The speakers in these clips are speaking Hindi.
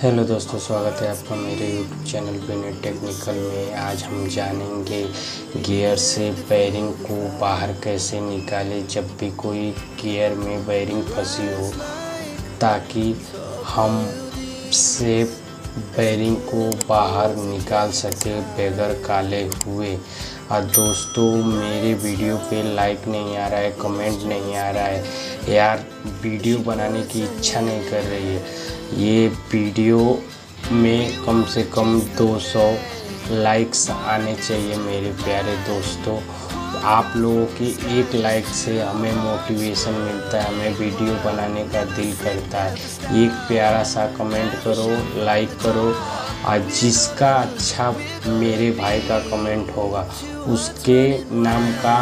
हेलो दोस्तों, स्वागत है आपका मेरे यूट्यूब चैनल विनय टेक्निकल में। आज हम जानेंगे गियर से बेयरिंग को बाहर कैसे निकालें जब भी कोई गियर में बेयरिंग फंसी हो, ताकि हम से बेयरिंग को बाहर निकाल सके बगैर काले हुए। और दोस्तों, मेरे वीडियो पे लाइक नहीं आ रहा है, कमेंट नहीं आ रहा है, यार वीडियो बनाने की इच्छा नहीं कर रही है। ये वीडियो में कम से कम 200 लाइक्स आने चाहिए मेरे प्यारे दोस्तों। आप लोगों की एक लाइक से हमें मोटिवेशन मिलता है, हमें वीडियो बनाने का दिल करता है। एक प्यारा सा कमेंट करो, लाइक करो, और जिसका अच्छा मेरे भाई का कमेंट होगा उसके नाम का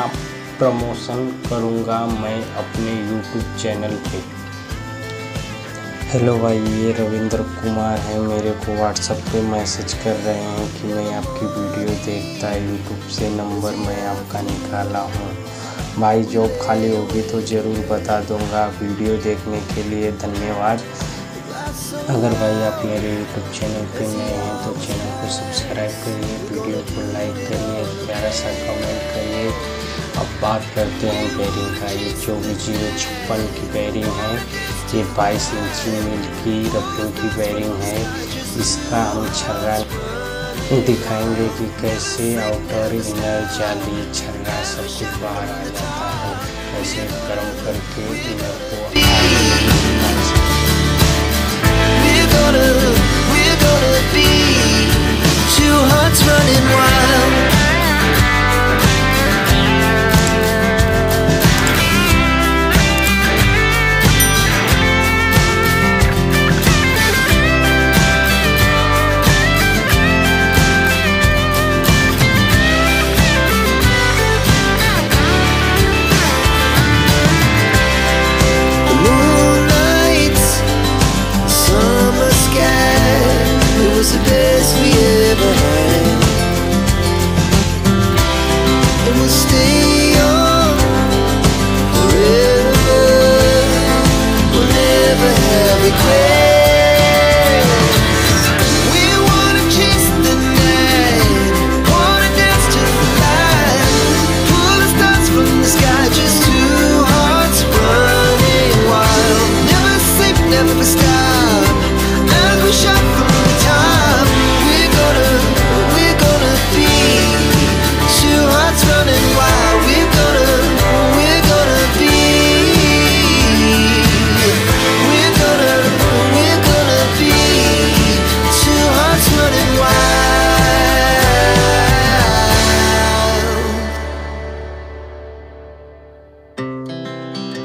प्रमोशन करूंगा मैं अपने YouTube चैनल पे। हेलो भाई, ये रविंद्र कुमार है। मेरे को WhatsApp पे मैसेज कर रहे हैं कि मैं आपकी वीडियो देखता है, YouTube से नंबर मैं आपका निकाला हूँ। भाई जॉब खाली होगी तो ज़रूर बता दूँगा। वीडियो देखने के लिए धन्यवाद। अगर भाई आप मेरे YouTube चैनल पे नए हैं तो चैनल को सब्सक्राइब करिए, वीडियो को लाइक करिए, प्यारा सा कमेंट करिए। अब बात करते हैं बेयरिंग का। ये 24/056 की बेयरिंग है, ये 22 इंच मील की रबड़ों की बेयरिंग है। इसका हम छर्रा दिखाएंगे कि कैसे आउटर इनर जाली छर्रा सब कुछ बाहर आ जाता है, कैसे गर्म करके इनर को। We're gonna be two hearts running wild.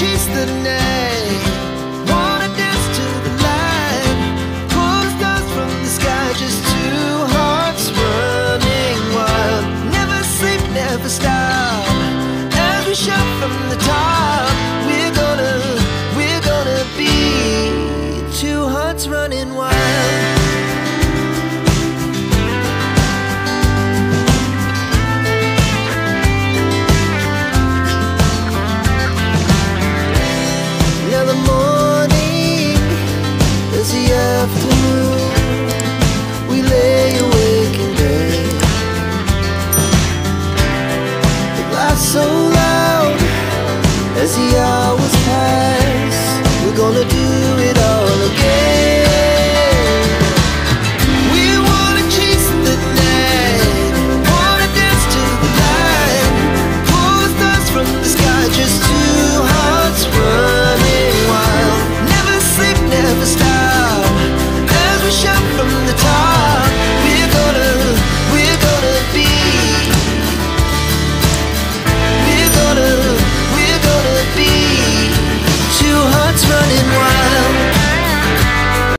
Chase the night, wanna dance to the light, pull the stars from the sky, just two hearts running wild. Never sleep, never stop, every shot from the top. We're gonna be two hearts running wild.